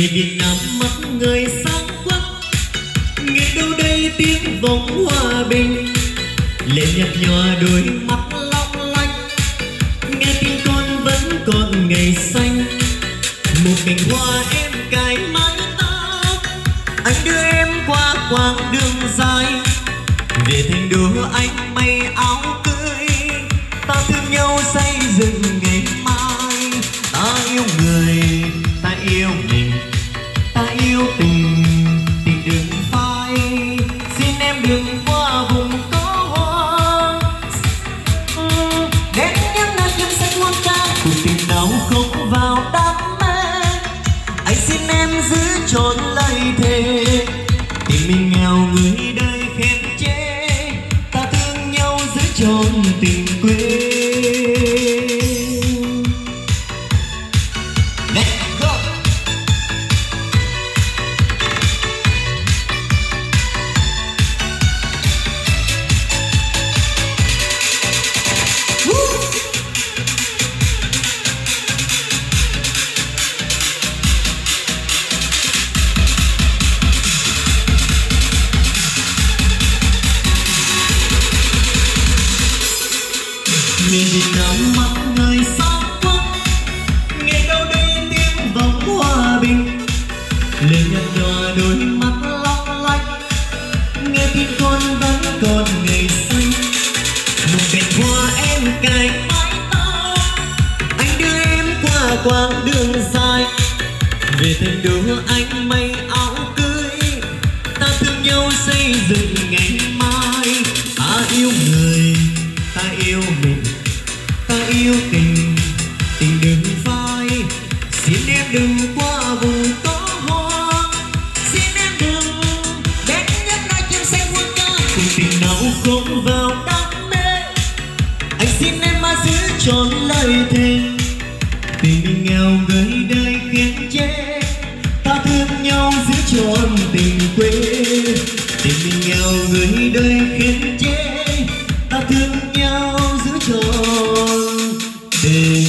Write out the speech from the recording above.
Người Việt Nam mắt người sáng quắc, nghe đâu đây tiếng vọng hòa bình. Lên nhạt nhòa đôi mắt long lanh, nghe tiếng con vẫn còn ngày xanh. Một cành hoa em cài mái tóc, anh đưa em qua quãng đường dài. Về thành đô anh may áo cưới, ta thương nhau xây dựng ngày mai. Ta yêu người, ta yêu mình, ta yêu tình, tình đừng phai. Xin em đừng qua vùng có hoa, đến những nơi những sách muôn ca. Cuộc tình nào không vào đam mê, anh xin em giữ trọn lời thề. Tình mình nghèo người đời khen chê, ta thương nhau giữ trọn tình quê. Người Việt Nam mắt người sáng quắc, nghe đâu đây tiếng vọng hòa bình. Lời nhạt nhòa đôi mắt long lanh, nghe tin con vẫn còn ngày xanh. Một cành hoa em cài mái tóc, anh đưa em qua quãng đường dài. Về thành đô anh may áo cưới, ta thương nhau xây dựng ngày mai. Ta yêu người, ta yêu mình, ta yêu tình, tình đừng phai. Xin em đừng qua vùng có hoa, xin em đừng đến những nơi chim xanh muôn ca. Cùng tình nào không vào đam mê, anh xin em mà giữ trọn lời thề. Tình mình nghèo người đời khen chê, ta thương nhau giữ trọn tình quê. Tình mình nghèo người đời khen chê, ta thương nhau giữ trọn tình.